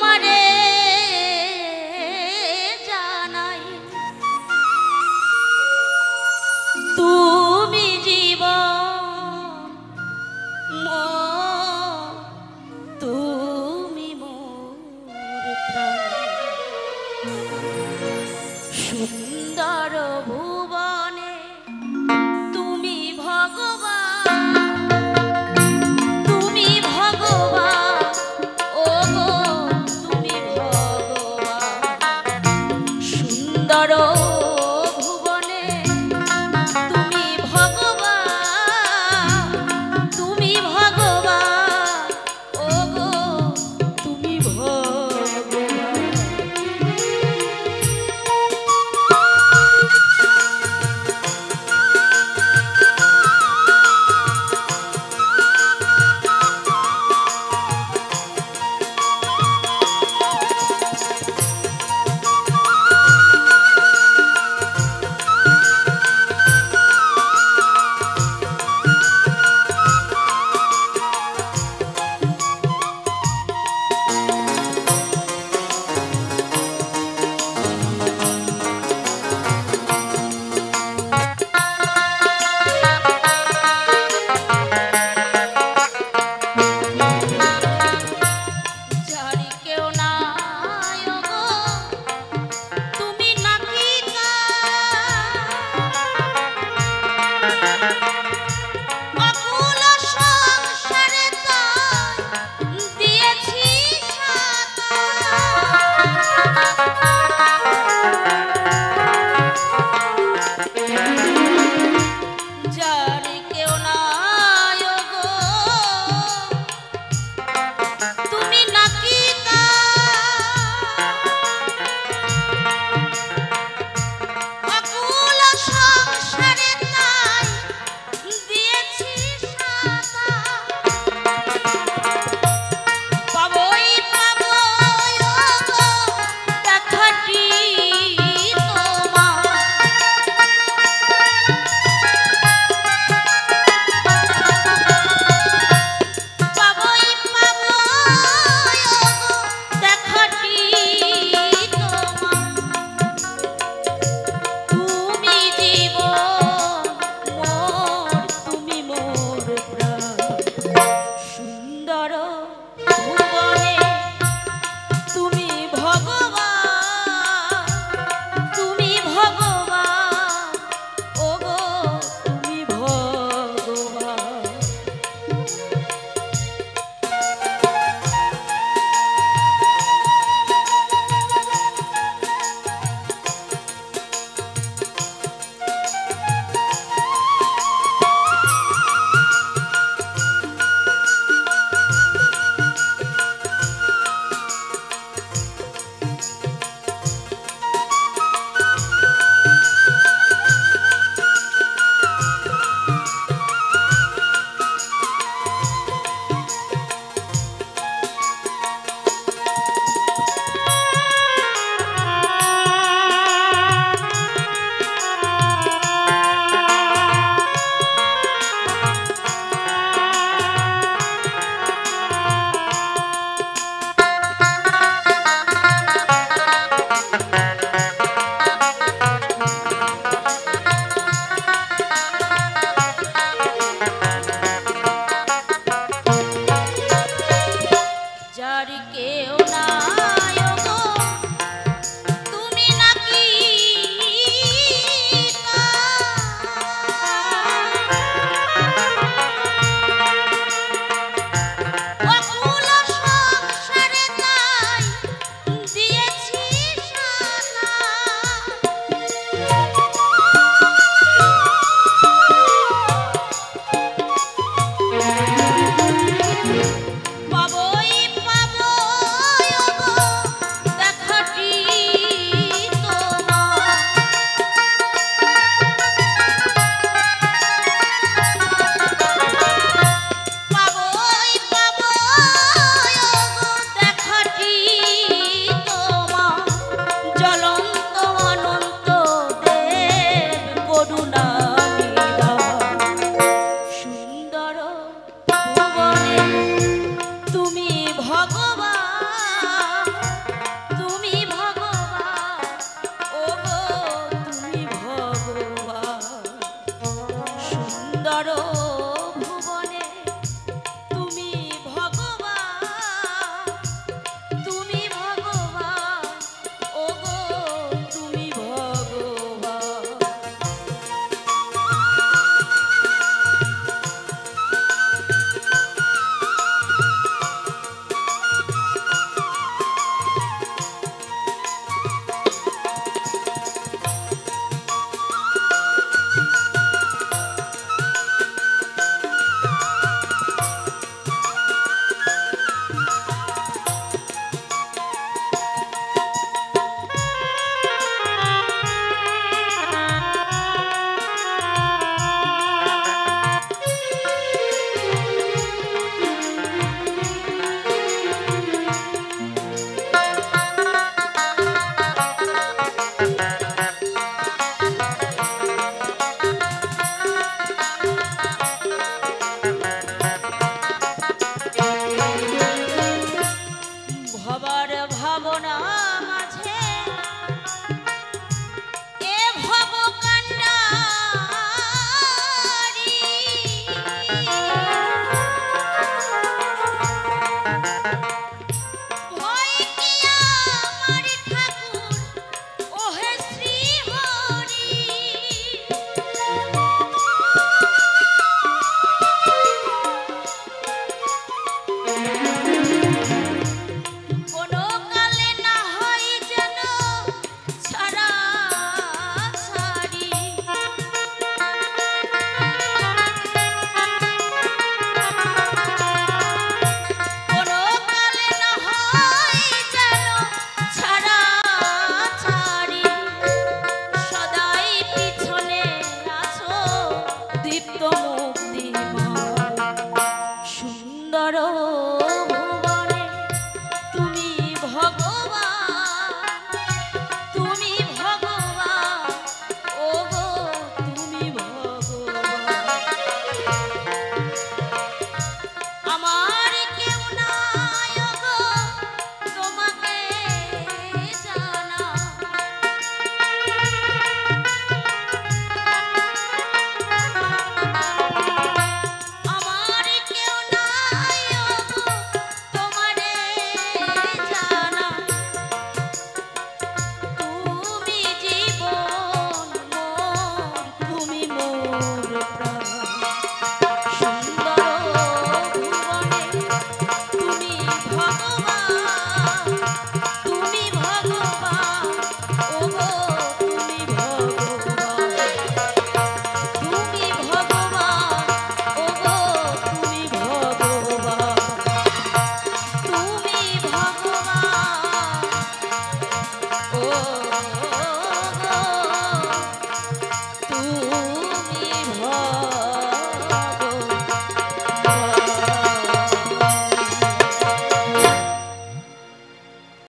তোমার